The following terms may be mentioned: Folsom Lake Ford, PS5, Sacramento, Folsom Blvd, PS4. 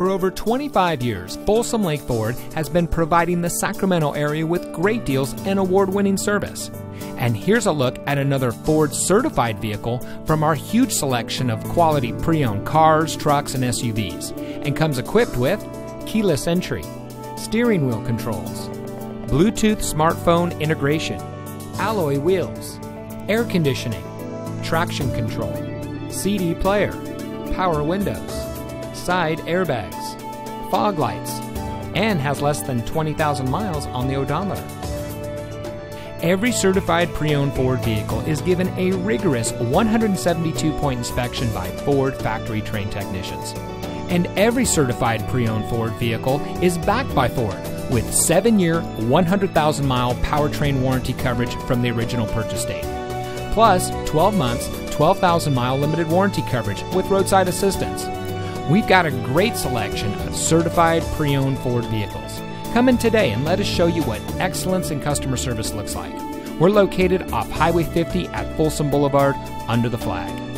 For over 25 years, Folsom Lake Ford has been providing the Sacramento area with great deals and award-winning service. And here's a look at another Ford-certified vehicle from our huge selection of quality pre-owned cars, trucks, and SUVs, and comes equipped with keyless entry, steering wheel controls, Bluetooth smartphone integration, alloy wheels, air conditioning, traction control, CD player, power windows, side airbags, fog lights, and has less than 20,000 miles on the odometer. Every certified pre-owned Ford vehicle is given a rigorous 172-point inspection by Ford factory-trained technicians. And every certified pre-owned Ford vehicle is backed by Ford with 7-year, 100,000-mile powertrain warranty coverage from the original purchase date, plus 12 months, 12,000-mile limited warranty coverage with roadside assistance. We've got a great selection of certified pre-owned Ford vehicles. Come in today and let us show you what excellence in customer service looks like. We're located off Highway 50 at Folsom Boulevard under the flag.